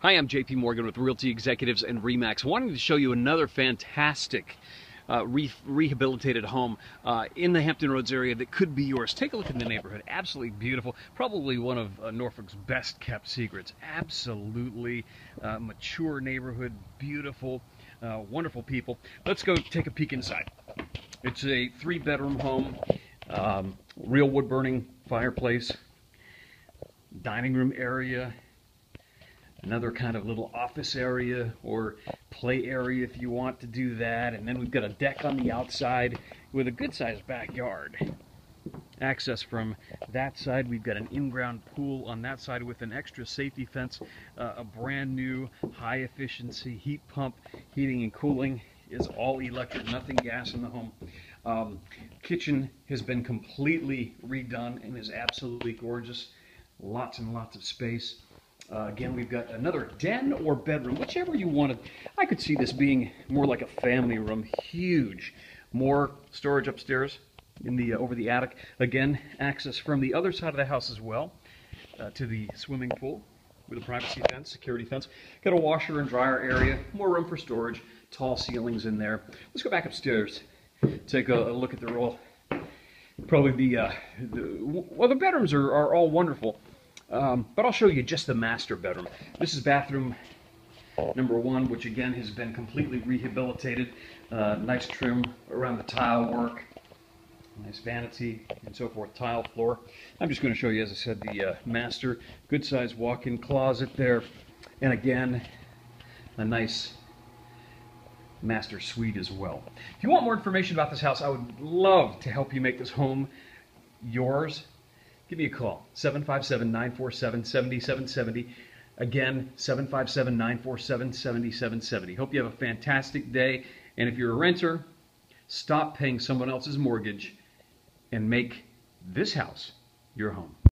Hi, I'm J.P. Morgan with Realty Executives and Remax, wanting to show you another fantastic rehabilitated home in the Hampton Roads area that could be yours. Take a look in the neighborhood. Absolutely beautiful. Probably one of Norfolk's best kept secrets. Absolutely mature neighborhood, beautiful, wonderful people. Let's go take a peek inside. It's a 3-bedroom home, real wood burning fireplace, dining room area, another kind of little office area or play area if you want to do that. And then we've got a deck on the outside with a good-sized backyard. Access from that side. We've got an in-ground pool on that side with an extra safety fence. A brand new high-efficiency heat pump. Heating and cooling is all electric, nothing gas in the home. Kitchen has been completely redone and is absolutely gorgeous. Lots and lots of space. Again, we've got another den or bedroom, whichever you wanted. I could see this being more like a family room, huge. More storage upstairs in the over the attic. Again, access from the other side of the house as well to the swimming pool with a privacy fence, security fence. Got a washer and dryer area, more room for storage, tall ceilings in there. Let's go back upstairs, take a look at the roll. Probably the bedrooms are all wonderful. But I'll show you just the master bedroom. This is bathroom #1, which again has been completely rehabilitated. Nice trim around the tile work, nice vanity and so forth, tile floor. I'm just going to show you, as I said, the master. Good size walk-in closet there. And again, a nice master suite as well. If you want more information about this house, I would love to help you make this home yours. Give me a call, 757-947-7770. Again, 757-947-7770. Hope you have a fantastic day. And if you're a renter, stop paying someone else's mortgage and make this house your home.